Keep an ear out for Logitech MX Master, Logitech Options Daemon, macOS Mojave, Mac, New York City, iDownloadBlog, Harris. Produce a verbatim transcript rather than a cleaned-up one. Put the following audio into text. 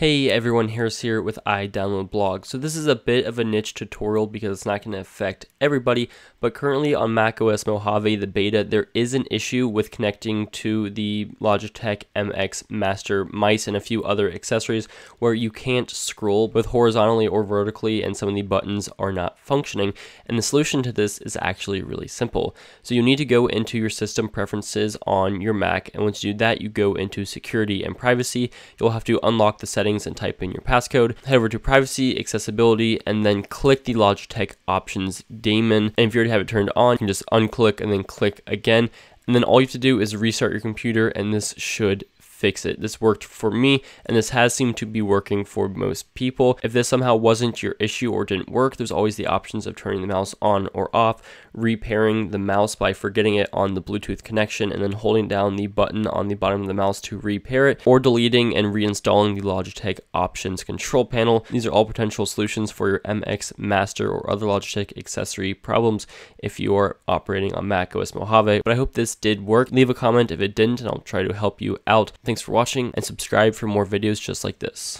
Hey everyone, Harris here with iDownloadBlog. So this is a bit of a niche tutorial because it's not going to affect everybody, but currently on macOS Mojave, the beta, there is an issue with connecting to the Logitech M X Master mice and a few other accessories where you can't scroll both horizontally or vertically and some of the buttons are not functioning. And the solution to this is actually really simple. So you need to go into your system preferences on your Mac, and once you do that, you go into security and privacy. You'll have to unlock the settings and type in your passcode, head over to privacy, accessibility, and then click the Logitech Options Daemon. And if you already have it turned on, you can just unclick and then click again. And then all you have to do is restart your computer and this should fix it. This worked for me and this has seemed to be working for most people. If this somehow wasn't your issue or didn't work, there's always the options of turning the mouse on or off, repairing the mouse by forgetting it on the Bluetooth connection and then holding down the button on the bottom of the mouse to repair it, or deleting and reinstalling the Logitech Options control panel. These are all potential solutions for your M X Master or other Logitech accessory problems if you are operating on macOS Mojave. But I hope this did work. Leave a comment if it didn't and I'll try to help you out. Thanks for watching and subscribe for more videos just like this.